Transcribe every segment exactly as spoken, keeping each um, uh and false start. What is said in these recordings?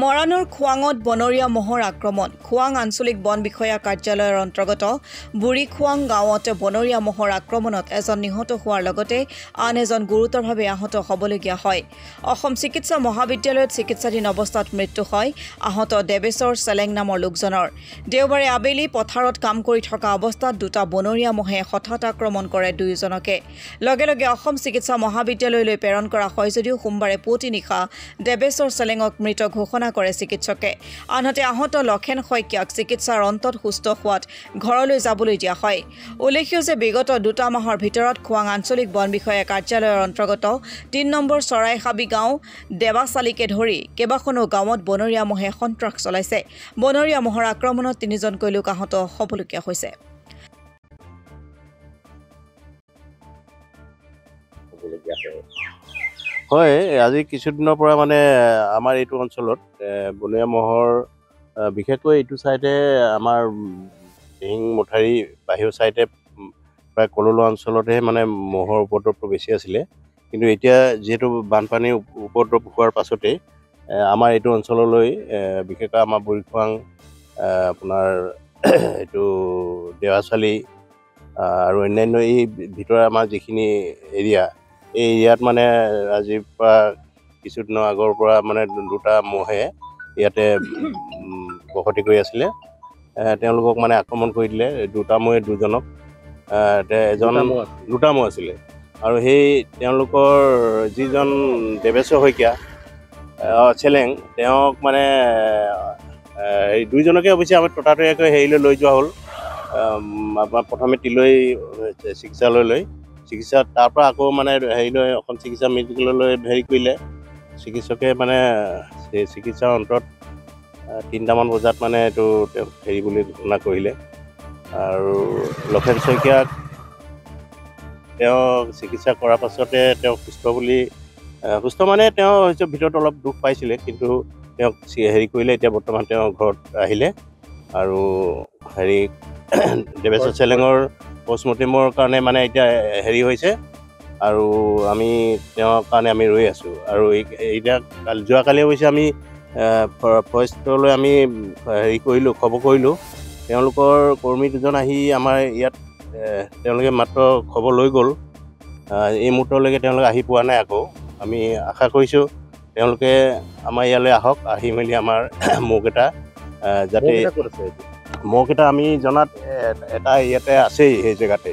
মৰাণৰ খোৱাঙত বনৰীয়া মহৰ আক্ৰমণ। খোৱাং আঞ্চলিক বন বিষয়া কাৰ্যালয়ৰ অন্তৰ্গত বুঢ়ী খোৱাং গাঁৱত বনৰীয়া মহৰ আক্ৰমণত এজন নিহত হোৱাৰ লগতে আন এজন গুৰুতৰভাৱে আহত হ'বলগীয়া হয়। অসম চিকিৎসা মহাবিদ্যালয়ত চিকিৎসাধীন অৱস্থাত মৃত্যু হয় আহত দেৱেশ্বৰ চেলেং নামৰ লোকজনৰ। দেওবাৰে আবেলি পথাৰত কাম কৰি থকা অৱস্থাত দুটা বনৰীয়া মহে হঠাৎ আক্ৰমণ কৰে দুয়োজনকে। লগে লগে অসম চিকিৎসা মহাবিদ্যালয়লৈ প্ৰেৰণ কৰা হয় যদিও সোমবাৰে পুৱতি নিশা দেৱেশ্বৰ চেলেঙক মৃত ঘোষণা কৰে চিকিৎসকে। আনহাতে আহত লখেন শইকীয়াক চিকিৎসাৰ অন্তত সুস্থ হোৱাত ঘৰলৈ যাবলৈ দিয়া হয়। উল্লেখ্য যে বিগত দুটা মাহৰ ভিতৰত খোৱাং আঞ্চলিক বন বিষয়া কাৰ্যালয়ৰ অন্তৰ্গত তিনি নম্বৰ চৰাইহাবি গাঁও দেৱাচালিকে ধৰি কেইবাখনো গাঁৱত বনৰীয়া মহে সন্ত্ৰাস চলাইছে। বনৰীয়া মহৰ আক্ৰমণত তিনিজনকৈ লোক আহত হ'বলগীয়া হৈছে। হয়, আজি কিছুদিনৰ পৰা মানে আমাৰ এইটো অঞ্চলত বনৰীয়া মহৰ বিশেষকৈ এইটো ছাইডে আমাৰ দিহিং মঠাৰী বাহিৰ ছাইডে প্ৰায় কললো অঞ্চলতহে মানে মহৰ উপদ্ৰৱটো বেছি আছিলে। কিন্তু এতিয়া যিহেতু বানপানীৰ উপদ্ৰৱ হোৱাৰ পাছতেই আমাৰ এইটো অঞ্চললৈ বিশেষকৈ আমাৰ বুঢ়ী খোৱাং আপোনাৰ এইটো দেৱাচালি আৰু অন্যান্য এই ভিতৰৰ আমাৰ যিখিনি এৰিয়া এই এৰিয়াত মানে আজিৰ পৰা কিছুদিনৰ আগৰ পৰা মানে দুটা মহে ইয়াতে বসতি কৰি আছিলে। তেওঁলোকক মানে আক্ৰমণ কৰি দিলে দুটা মহে দুজনক। এজন দুটা মহ আছিলে আৰু সেই তেওঁলোকৰ যিজন দেৱেশ্বৰ শইকীয়া চেলেং তেওঁক মানে এই দুইজনকে অৱশ্যে আমি ততাতৈয়াকৈ হেৰিলৈ লৈ যোৱা হ'ল। আমাৰ প্ৰথমে তিলৈ চিকিৎসালয় লৈ চিকিৎসা তাৰপৰা আকৌ মানে হেৰিলৈ অসম চিকিৎসা মেডিকেললৈ হেৰি কৰিলে। চিকিৎসকে মানে চিকিৎসাৰ অন্তত তিনিটামান বজাত মানে এইটো হেৰি বুলি ঘোষণা কৰিলে। আৰু লখেন শইকীয়াক তেওঁ চিকিৎসা কৰাৰ পাছতে তেওঁ সুস্থ বুলি সুস্থ মানে তেওঁ হৈছে ভিতৰত অলপ দুখ পাইছিলে, কিন্তু তেওঁক হেৰি কৰিলে। এতিয়া বৰ্তমান তেওঁ ঘৰত আহিলে আৰু হেৰি দেৱেশ্বৰ চেলেঙৰ পষ্টমৰ্টেমৰ কাৰণে মানে এতিয়া হেৰি হৈছে আৰু আমি তেওঁৰ কাৰণে আমি ৰৈ আছোঁ। আৰু এতিয়া যোৱাকালি অৱশ্যে আমি ফৰেষ্টলৈ আমি হেৰি কৰিলোঁ, খবৰ কৰিলোঁ। তেওঁলোকৰ কৰ্মী দুজন আহি আমাৰ ইয়াত তেওঁলোকে মাত্ৰ খবৰ লৈ গ'ল। এই মুহূৰ্তলৈকে তেওঁলোকে আহি পোৱা নাই। আকৌ আমি আশা কৰিছোঁ তেওঁলোকে আমাৰ ইয়ালৈ আহক, আহি মেলি আমাৰ মহকেইটা যাতে মহকেইটা আমি জনাত এটা ইয়াতে আছেই সেই জেগাতে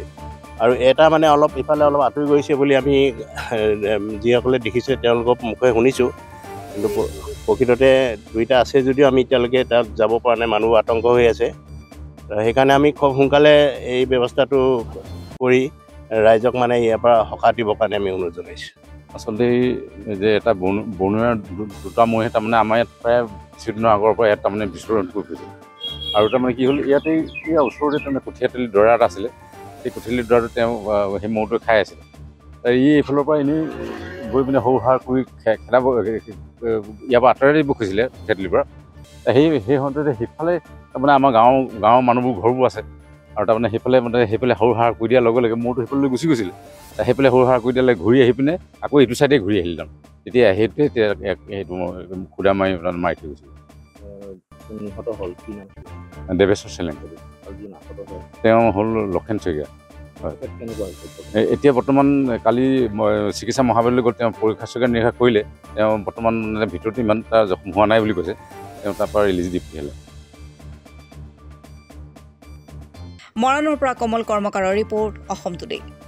আৰু এটা মানে অলপ ইফালে অলপ আঁতৰি গৈছে বুলি আমি যিসকলে দেখিছে তেওঁলোকক মুখে শুনিছোঁ। কিন্তু প্ৰকৃততে দুইটা আছে যদিও আমি এতিয়ালৈকে তাত যাব পৰা নাই, মানুহ আতংক হৈ আছে। সেইকাৰণে আমি খুব সোনকালে এই ব্যৱস্থাটো কৰি ৰাইজক মানে ইয়াৰ পৰা সকাহ দিবৰ কাৰণে আমি অনুৰোধ জনাইছোঁ। আচলতে যে এটা বন বনৰীয়া দুটা মহে তাৰমানে আমাৰ ইয়াত প্ৰায় কিছুদিনৰ আগৰ পৰা ইয়াত তাৰমানে বিচৰণ কৰিছিল। আৰু তাৰমানে কি হ'ল, ইয়াতে ইয়াৰ ওচৰতে তাৰমানে কঠীয়াতলি দৰা এটা আছিলে। সেই কঠীয়াতলি দৰাটো তেওঁ সেই মহটোৱে খাই আছিলে। ই এইফালৰ পৰা এনেই গৈ পিনে সৰু সাৰ কৰি খেলাব ইয়াৰ পৰা আঁতৰাই দিব খুজিছিলে কঠীয়াতলিৰ পৰা। সেই সেই সন্ততে সেইফালে তাৰমানে আমাৰ গাঁৱৰ গাঁৱৰ মানুহবোৰ ঘৰবোৰ আছে আৰু তাৰমানে সেইফালে মানে সেইফালে সৰু সাৰ কৰি দিয়াৰ লগে লগে মহটো সেইফাললৈ গুচি গৈছিলে। সেইফালে সৰু সাৰ কৰি দিয়ালৈ ঘূৰি আহি পিনে আকৌ এইটো ছাইডে ঘূৰি আহিল। তাৰমানে তেতিয়া সেইটোৱে সেইটো খুদা মাৰি মাৰি থৈ গৈছিলে। নিহত হ'ল কি নাম? দেৱেশ্বৰ চেলেং। তেওঁ হ'ল লখেন শইকীয়া। এতিয়া বৰ্তমান কালি চিকিৎসা মহাবিদ্যালয়লৈ গ'ল, তেওঁ পৰীক্ষা চৰীক্ষা নিৰীক্ষা কৰিলে। তেওঁ বৰ্তমান ভিতৰত ইমান এটা জখম হোৱা নাই বুলি কৈছে। তেওঁ তাৰপৰা ৰিলিজ দি পঠিয়ালে। মৰাণৰ পৰা কমল কৰ্মকাৰৰ ৰিপৰ্ট, অসম টুডে।